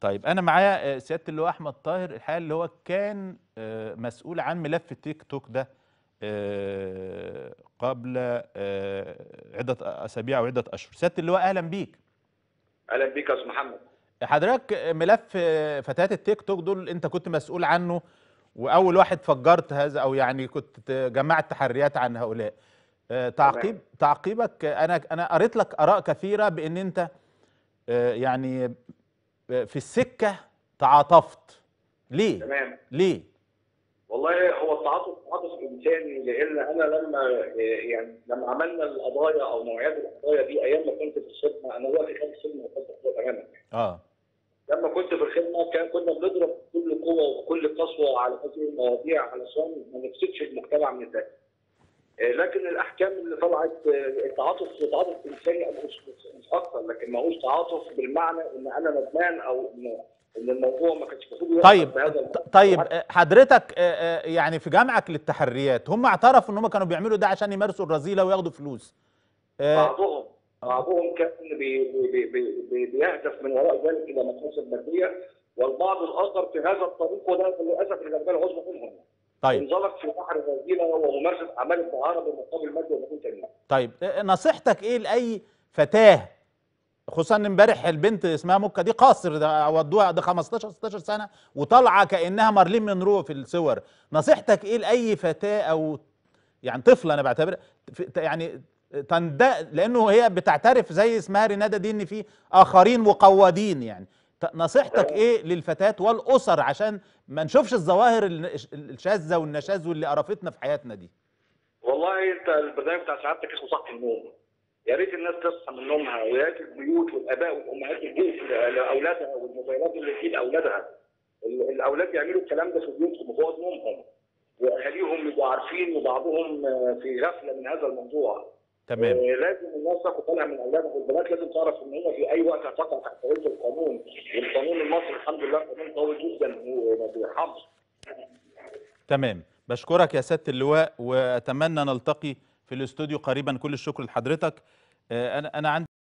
طيب انا معايا سياده اللواء احمد طاهر الحقيقه اللي هو كان مسؤول عن ملف التيك توك ده قبل عده اسابيع او عده اشهر. سياده اللواء اهلا بيك. اهلا بيك يا استاذ محمد. حضرتك ملف فتيات التيك توك دول انت كنت مسؤول عنه واول واحد فجرت هذا او يعني كنت جمعت تحريات عن هؤلاء. تعقيبك انا قريت لك اراء كثيره بان انت يعني في السكه تعاطفت. ليه؟ تمام. ليه؟ والله هو التعاطف انساني، لان انا لما عملنا القضايا او نوعيات القضايا دي ايام ما كنت في الخدمه، انا دلوقتي خارج الخدمه وخدت امانه. لما كنت في الخدمه كنا بنضرب بكل قوه وبكل قسوه على هذه المواضيع علشان ما نفسدش المجتمع من الداخل. لكن الاحكام اللي طلعت التعاطف انساني اكثر، لكن ما هوش تعاطف بالمعنى ان انا ندمان او ان الموضوع ما كانش المفروض. طيب حضرتك يعني في جمعك للتحريات هم اعترفوا ان هم كانوا بيعملوا ده عشان يمارسوا الرذيله وياخدوا فلوس. بعضهم كان بيهدف من وراء ذلك الى مقاصد ماديه، والبعض الاخر في هذا الطريق، وده للاسف اللي كان العظمى منهم. طيب انزلق في بحر الرذيله وممارسه اعمال الدعاره بالمقابل المادي ومقابل تانيه. طيب نصيحتك ايه لاي فتاه، خصوصا ان امبارح البنت اسمها مكة دي قاصر ده ودوها ده 15 سنه وطالعه كانها مارلين منرو في الصور، نصيحتك ايه لاي فتاه او يعني طفله انا بعتبرها يعني لانه هي بتعترف زي اسمها رناده دي ان في اخرين مقودين، يعني نصيحتك ايه للفتيات والاسر عشان ما نشوفش الظواهر الشاذه والنشاذ واللي قرفتنا في حياتنا دي؟ والله انت البرنامج بتاع سعادتك اسمه صحة النوم. يا ريت الناس تصحى من نومها، ويا ريت البيوت والاباء والامهات تديه لاولادها والموبايلات اللي في اولادها. الاولاد يعملوا الكلام ده في بيوتهم وفوق نومهم، واهاليهم يبقوا عارفين وبعضهم في غفله من هذا الموضوع. تمام. لازم الناس تاخد بالها من اولادها، والبنات لازم تعرف ان هي في اي وقت هتقع تحت سيطره القانون، والقانون المصري الحمد لله قانون قوي جدا وما بيرحمش. تمام، بشكرك يا سياده اللواء واتمنى نلتقي في الاستوديو قريبا. كل الشكر لحضرتك. انا عندي